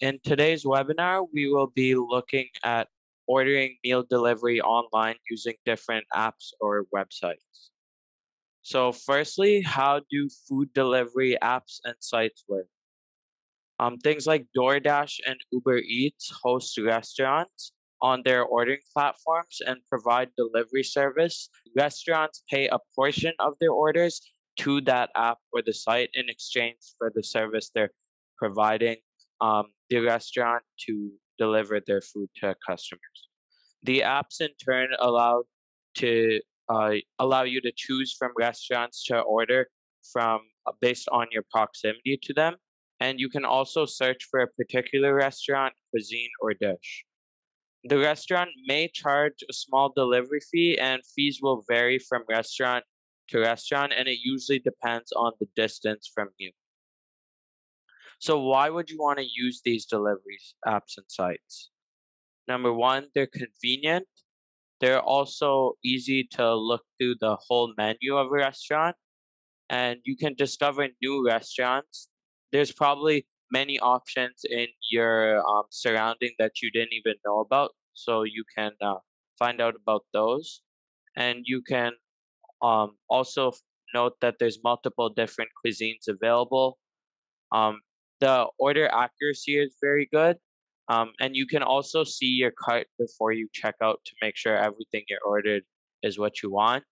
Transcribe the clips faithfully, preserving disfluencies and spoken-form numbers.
In today's webinar, we will be looking at ordering meal delivery online using different apps or websites. So firstly, how do food delivery apps and sites work? Um, things like DoorDash and Uber Eats host restaurants on their ordering platforms and provide delivery service. Restaurants pay a portion of their orders to that app or the site in exchange for the service they're providing um, the restaurant to deliver their food to customers. The apps in turn allow to uh, allow you to choose from restaurants to order from uh, based on your proximity to them. And you can also search for a particular restaurant, cuisine, or dish. The restaurant may charge a small delivery fee, and fees will vary from restaurant to restaurant, and it usually depends on the distance from you. So why would you want to use these delivery apps and sites? Number one, they're convenient. They're also easy to look through the whole menu of a restaurant, and you can discover new restaurants. There's probably many options in your um, surrounding that you didn't even know about, so you can uh, find out about those. And you can um, also note that there's multiple different cuisines available. Um, the order accuracy is very good, um, and you can also see your cart before you check out to make sure everything you ordered is what you want.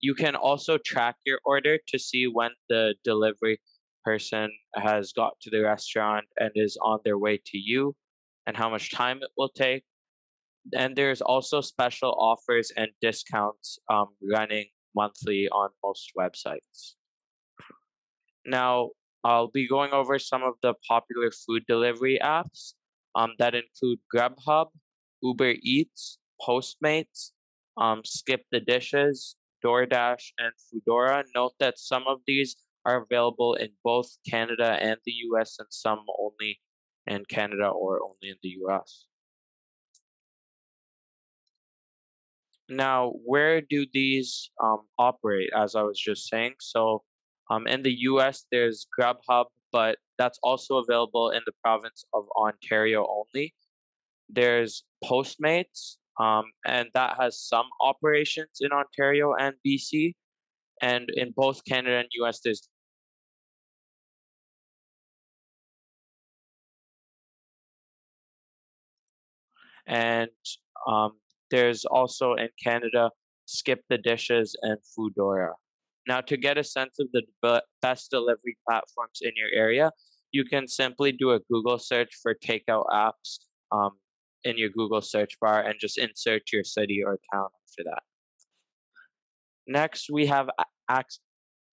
You can also track your order to see when the delivery person has got to the restaurant and is on their way to you and how much time it will take. And there's also special offers and discounts um, running monthly on most websites. Now, I'll be going over some of the popular food delivery apps um, that include Grubhub, Uber Eats, Postmates, um, Skip the Dishes, DoorDash, and Foodora. Note that some of these are available in both Canada and the U S, and some only in Canada or only in the U S. Now, where do these um, operate, as I was just saying? So um, in the U S, there's Grubhub, but that's also available in the province of Ontario only. There's Postmates, um, and that has some operations in Ontario and B C. And in both Canada and U S, there's and um, there's also in Canada, Skip the Dishes and Foodora. Now, to get a sense of the best delivery platforms in your area, you can simply do a Google search for takeout apps um, in your Google search bar and just insert your city or town after that. Next, we have ac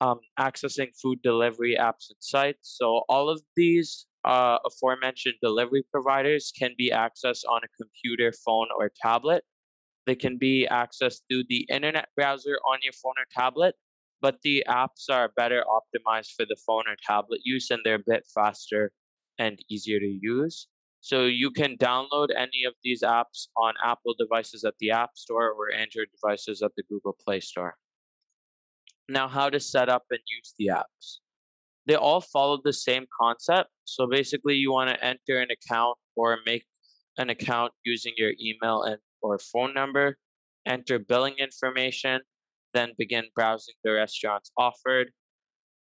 um, accessing food delivery apps and sites. So all of these uh, aforementioned delivery providers can be accessed on a computer, phone, or tablet. They can be accessed through the internet browser on your phone or tablet, but the apps are better optimized for the phone or tablet use, and they're a bit faster and easier to use. So you can download any of these apps on Apple devices at the App Store or Android devices at the Google Play Store. Now, how to set up and use the apps. They all follow the same concept. So basically, you want to enter an account or make an account using your email and or phone number, enter billing information, then begin browsing the restaurants offered.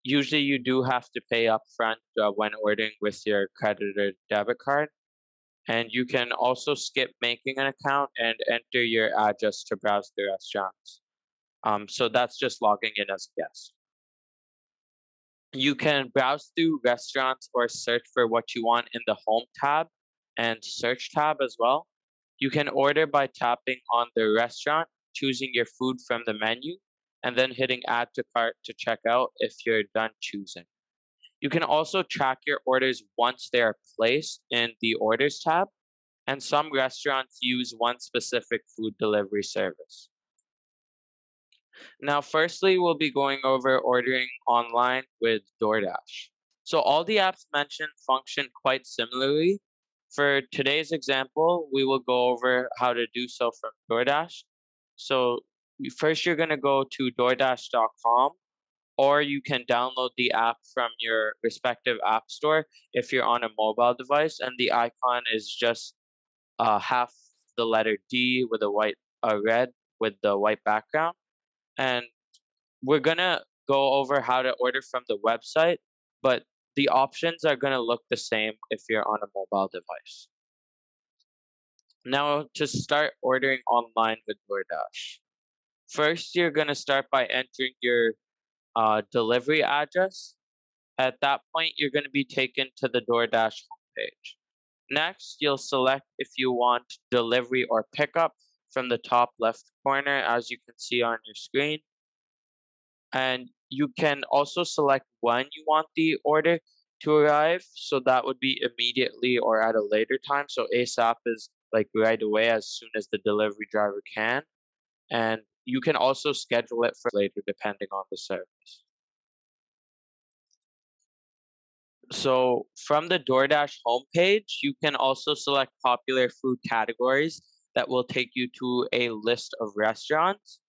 Usually, you do have to pay upfront uh, when ordering with your credit or debit card. And you can also skip making an account and enter your address to browse the restaurants. Um, so that's just logging in as a guest. You can browse through restaurants or search for what you want in the Home tab and Search tab as well. You can order by tapping on the restaurant, choosing your food from the menu, and then hitting Add to Cart to check out if you're done choosing. You can also track your orders once they are placed in the Orders tab, and some restaurants use one specific food delivery service. Now, firstly, we'll be going over ordering online with DoorDash. So all the apps mentioned function quite similarly. For today's example, we will go over how to do so from DoorDash. So first, you're going to go to DoorDash dot com or you can download the app from your respective app store if you're on a mobile device. And the icon is just uh, half the letter D with a white, a red with the white background. And we're going to go over how to order from the website, but the options are going to look the same if you're on a mobile device. Now to start ordering online with DoorDash. First, you're going to start by entering your uh, delivery address. At that point, you're going to be taken to the DoorDash homepage. Next, you'll select if you want delivery or pickup from the top left corner, as you can see on your screen. And you can also select when you want the order to arrive. So that would be immediately or at a later time. So ASAP is like right away, as soon as the delivery driver can. And you can also schedule it for later, depending on the service. So from the DoorDash homepage, you can also select popular food categories that will take you to a list of restaurants.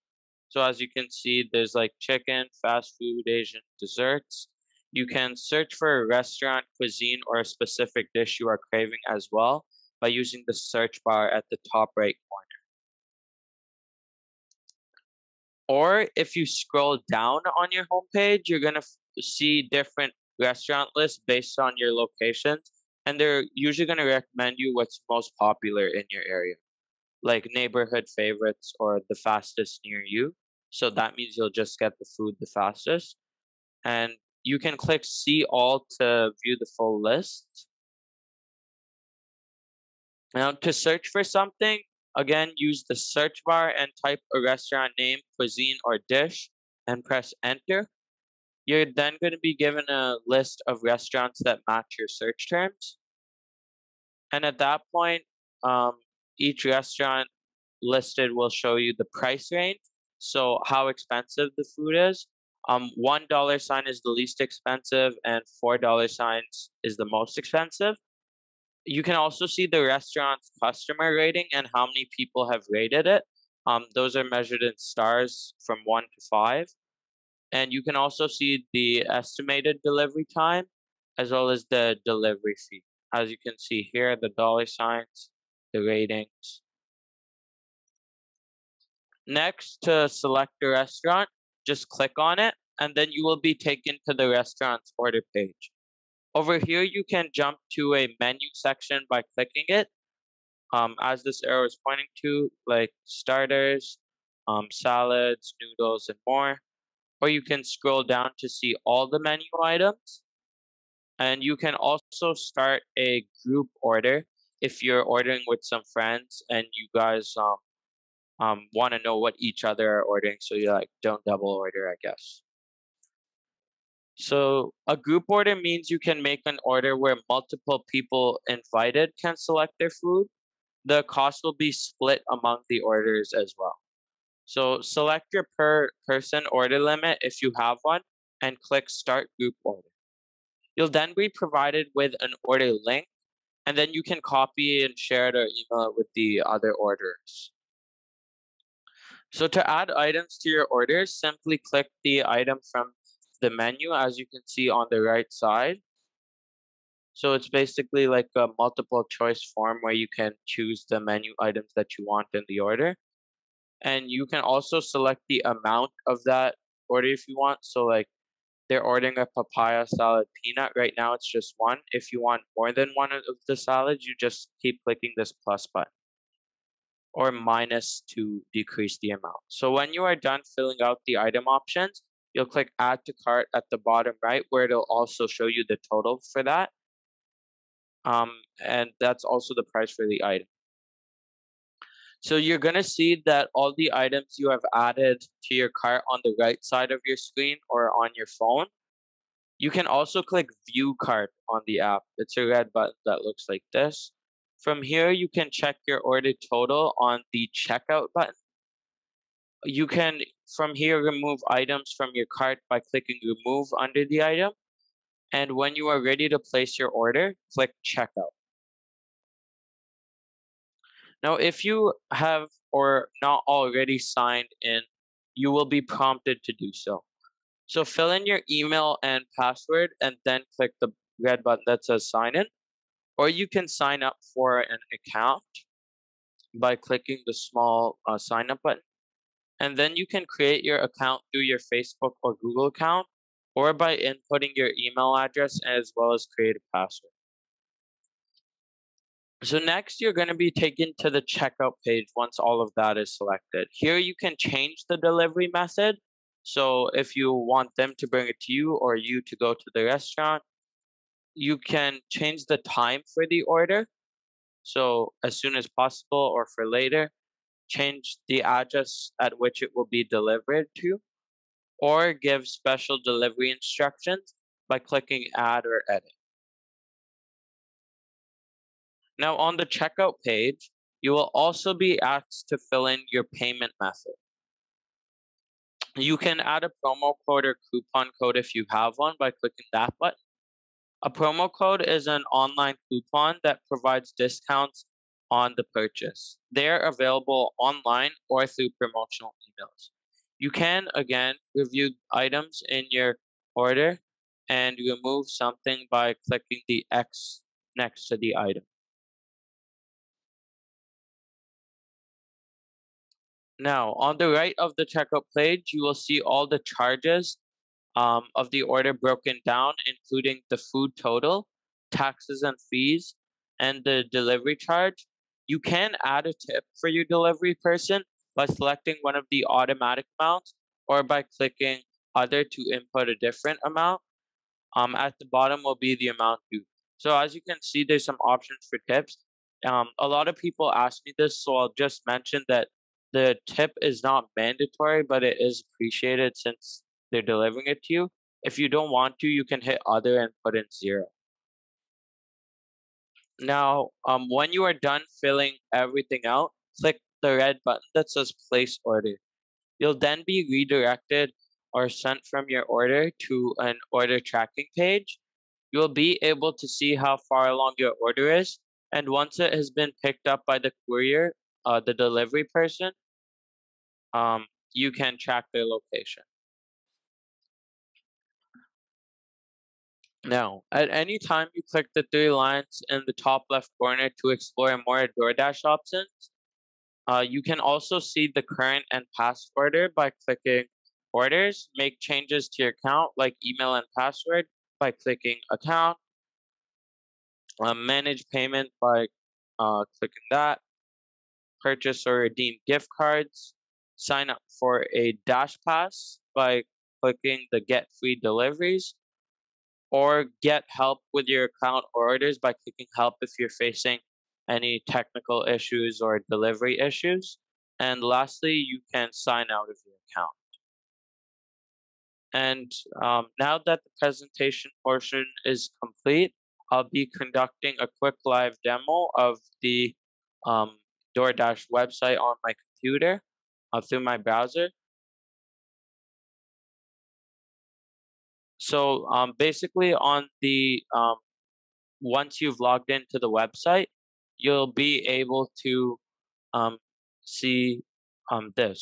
So as you can see, there's like chicken, fast food, Asian desserts. You can search for a restaurant, cuisine, or a specific dish you are craving as well by using the search bar at the top right corner. Or if you scroll down on your homepage, you're going to see different restaurant lists based on your locations. And they're usually going to recommend you what's most popular in your area, like neighborhood favorites or the fastest near you. So that means you'll just get the food the fastest. And you can click see all to view the full list. Now to search for something, again, use the search bar and type a restaurant name, cuisine, or dish and press enter. You're then going to be given a list of restaurants that match your search terms. And at that point, um, each restaurant listed will show you the price range, so how expensive the food is. Um, one dollar sign is the least expensive and four dollar signs is the most expensive. You can also see the restaurant's customer rating and how many people have rated it. Um, those are measured in stars from one to five. And you can also see the estimated delivery time as well as the delivery fee. As you can see here, the dollar signs, the ratings. Next, to select a restaurant, just click on it, and then you will be taken to the restaurant's order page. Over here, you can jump to a menu section by clicking it. Um, as this arrow is pointing to, like starters, um, salads, noodles, and more. Or you can scroll down to see all the menu items. And you can also start a group order if you're ordering with some friends and you guys um, um, want to know what each other are ordering. So you like don't double order, I guess. So a group order means you can make an order where multiple people invited can select their food. The cost will be split among the orders as well. So select your per person order limit if you have one and click start group order. You'll then be provided with an order link, and then you can copy and share it or email it with the other orders. So to add items to your order, simply click the item from the menu, as you can see on the right side. So it's basically like a multiple choice form where you can choose the menu items that you want in the order. And you can also select the amount of that order if you want. So like they're ordering a papaya salad peanut. Right now it's just one. If you want more than one of the salads, you just keep clicking this plus button or minus to decrease the amount. So when you are done filling out the item options, you'll click add to cart at the bottom right, where it'll also show you the total for that. Um, and that's also the price for the item. So you're going to see that all the items you have added to your cart on the right side of your screen or on your phone. You can also click view cart on the app. It's a red button that looks like this. From here, you can check your order total on the checkout button. You can, from here, remove items from your cart by clicking remove under the item. And when you are ready to place your order, click checkout. Now, if you have or not already signed in, you will be prompted to do so. So fill in your email and password and then click the red button that says sign in, or you can sign up for an account by clicking the small uh, sign up button. And then you can create your account through your Facebook or Google account, or by inputting your email address as well as create a password. So next, you're going to be taken to the checkout page once all of that is selected. Here you can change the delivery method. So if you want them to bring it to you or you to go to the restaurant, you can change the time for the order. So as soon as possible or for later, change the address at which it will be delivered to, or give special delivery instructions by clicking add or edit. Now on the checkout page, you will also be asked to fill in your payment method. You can add a promo code or coupon code if you have one by clicking that button. A promo code is an online coupon that provides discounts on the purchase. They're available online or through promotional emails. You can, again, review items in your order and remove something by clicking the X next to the item. Now, on the right of the checkout page, you will see all the charges um, of the order broken down, including the food total, taxes and fees, and the delivery charge. You can add a tip for your delivery person by selecting one of the automatic amounts or by clicking other to input a different amount. Um, at the bottom will be the amount due. So as you can see, there's some options for tips. Um, a lot of people ask me this, so I'll just mention that the tip is not mandatory, but it is appreciated since they're delivering it to you. If you don't want to, you can hit other and put in zero. Now, um, when you are done filling everything out, click the red button that says place order. You'll then be redirected or sent from your order to an order tracking page. You'll be able to see how far along your order is. And once it has been picked up by the courier, Uh, the delivery person, um, you can track their location. Now, at any time you click the three lines in the top left corner to explore more DoorDash options. Uh, you can also see the current and past order by clicking orders, make changes to your account like email and password by clicking account, uh, manage payment by uh, clicking that, purchase or redeem gift cards, sign up for a Dash Pass by clicking the Get Free Deliveries, or get help with your account orders by clicking Help if you're facing any technical issues or delivery issues. And lastly, you can sign out of your account. And um, now that the presentation portion is complete, I'll be conducting a quick live demo of the um, DoorDash website on my computer uh, through my browser. So um, basically on the, um, once you've logged into the website, you'll be able to um, see um, this.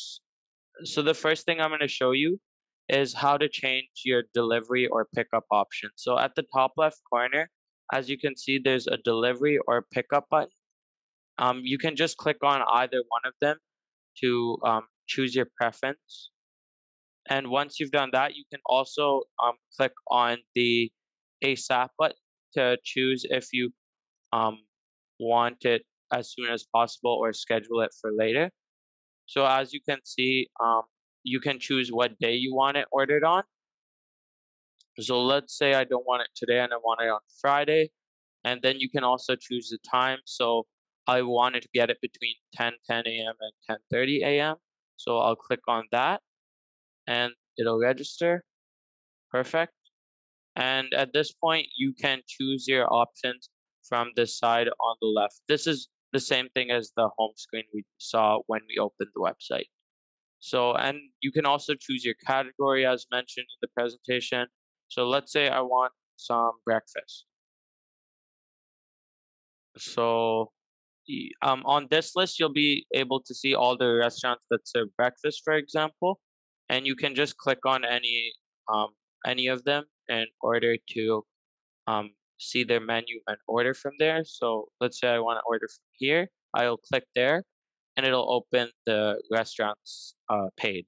So the first thing I'm going to show you is how to change your delivery or pickup option. So at the top left corner, as you can see, there's a delivery or pickup button. Um, you can just click on either one of them to um, choose your preference. And once you've done that, you can also um, click on the ASAP button to choose if you um, want it as soon as possible or schedule it for later. So as you can see, um, you can choose what day you want it ordered on. So let's say I don't want it today and I want it on Friday. And then you can also choose the time. So I wanted to get it between ten ten a m and ten thirty a m So I'll click on that and it'll register. Perfect. And at this point, you can choose your options from the side on the left. This is the same thing as the home screen we saw when we opened the website. So, and you can also choose your category as mentioned in the presentation. So let's say I want some breakfast. So Um, on this list, you'll be able to see all the restaurants that serve breakfast, for example, and you can just click on any um, any of them in order to um, see their menu and order from there. So let's say I want to order from here. I'll click there and it'll open the restaurant's uh, page.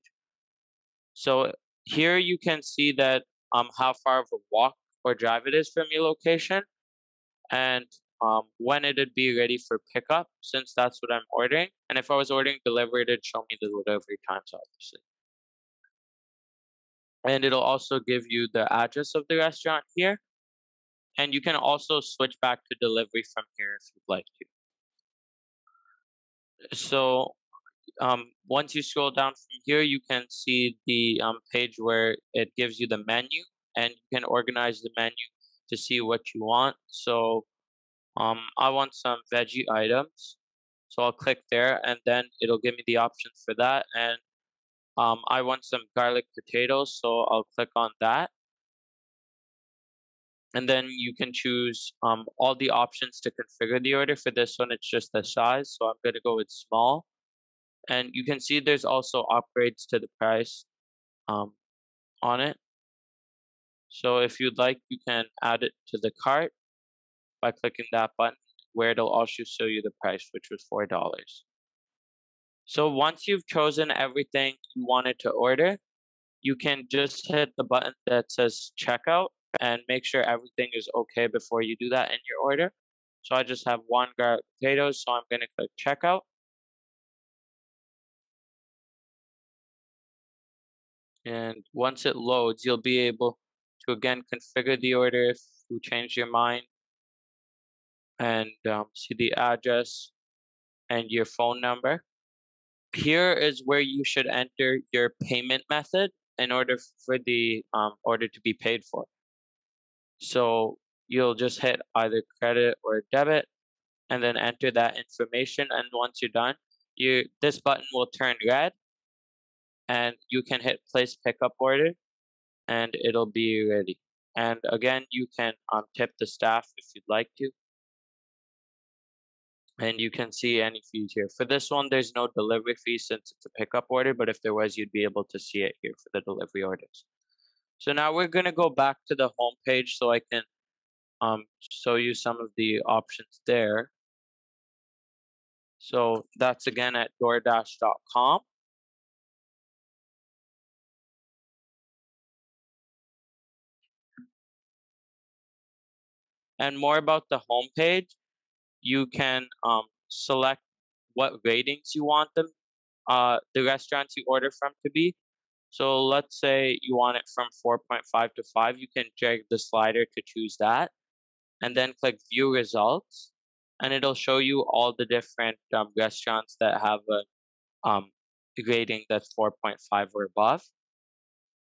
So here you can see that um, how far of a walk or drive it is from your location and um, when it'd be ready for pickup, since that's what I'm ordering. And if I was ordering delivery, it'd show me the delivery times, obviously. And it'll also give you the address of the restaurant here. And you can also switch back to delivery from here if you'd like to. So um, once you scroll down from here, you can see the um, page where it gives you the menu, and you can organize the menu to see what you want. So um, I want some veggie items. So I'll click there and then it'll give me the option for that. And um, I want some garlic potatoes. So I'll click on that. And then you can choose um, all the options to configure the order. For this one, it's just the size. So I'm going to go with small. And you can see there's also upgrades to the price um, on it. So if you'd like, you can add it to the cart by clicking that button, where it'll also show you the price, which was four dollars. So once you've chosen everything you wanted to order, you can just hit the button that says checkout and make sure everything is okay before you do that in your order. So I just have one garlic potato, so I'm going to click checkout. And once it loads, you'll be able to again configure the order if you change your mind, and um, see the address and your phone number. Here is where you should enter your payment method in order for the um, order to be paid for. So you'll just hit either credit or debit and then enter that information. And once you're done, you this button will turn red and you can hit place pickup order. And it'll be ready. And again, you can um, tip the staff if you'd like to. And you can see any fees here. For this one, there's no delivery fee since it's a pickup order, but if there was, you'd be able to see it here for the delivery orders. So now we're gonna go back to the home page so I can um, show you some of the options there. So that's again at DoorDash dot com. And more about the homepage, you can um, select what ratings you want them, uh, the restaurants you order from to be. So let's say you want it from four point five to five, you can drag the slider to choose that and then click view results. And it'll show you all the different um, restaurants that have a um, rating that's four point five or above.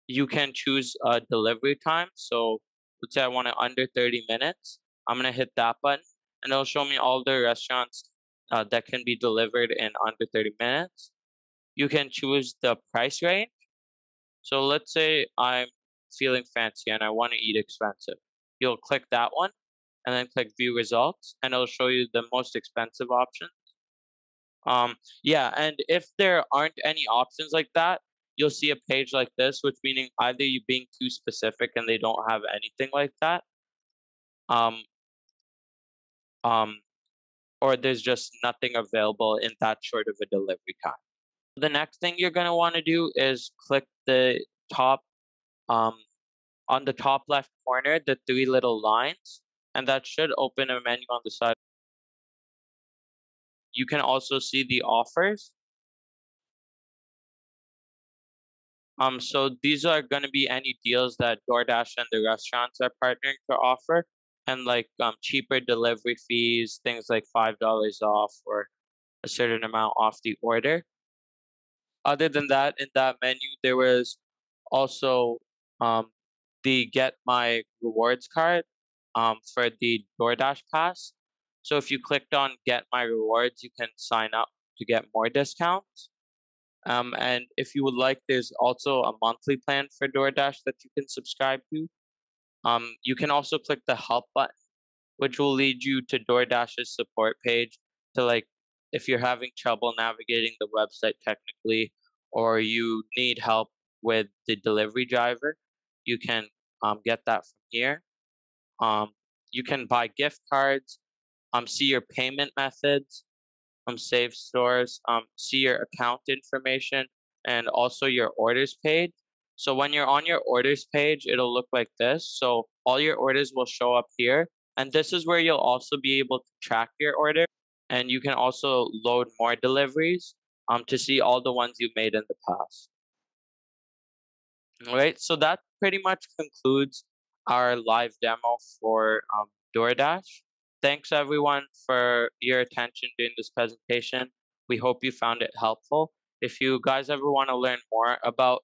You can choose a delivery time. So let's say I want it under thirty minutes. I'm going to hit that button and it'll show me all the restaurants uh, that can be delivered in under thirty minutes. You can choose the price range. So let's say I'm feeling fancy and I want to eat expensive. You'll click that one and then click view results and it'll show you the most expensive options. Um, yeah, and if there aren't any options like that, you'll see a page like this, which meaning either you being too specific and they don't have anything like that, um, um, or there's just nothing available in that short of a delivery time. The next thing you're gonna wanna do is click the top, um, on the top left corner, the three little lines, and that should open a menu on the side. You can also see the offers. Um, so these are going to be any deals that DoorDash and the restaurants are partnering to offer, and like um, cheaper delivery fees, things like five dollars off or a certain amount off the order. Other than that, in that menu, there was also um, the Get My Rewards card um, for the DoorDash Pass. So if you clicked on Get My Rewards, you can sign up to get more discounts. Um, and if you would like, there's also a monthly plan for DoorDash that you can subscribe to. Um, you can also click the help button, which will lead you to DoorDash's support page to, like, if you're having trouble navigating the website technically, or you need help with the delivery driver, You can um, get that from here. Um, you can buy gift cards, um, see your payment methods, um, save stores, um, see your account information, and also your orders page. So when you're on your orders page, it'll look like this. So all your orders will show up here. And this is where you'll also be able to track your order. And you can also load more deliveries um, to see all the ones you made in the past. All right, so that pretty much concludes our live demo for um, DoorDash. Thanks everyone for your attention during this presentation. We hope you found it helpful. If you guys ever want to learn more about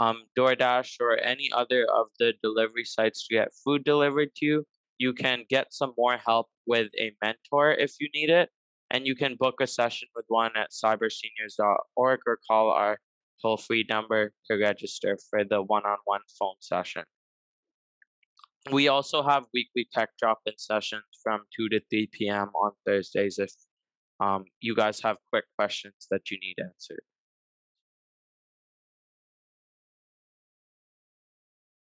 um, DoorDash or any other of the delivery sites to get food delivered to you, you can get some more help with a mentor if you need it, and you can book a session with one at cyber seniors dot org or call our toll-free number to register for the one-on-one phone session. We also have weekly tech drop-in sessions from two to three p m on Thursdays if um, you guys have quick questions that you need answered.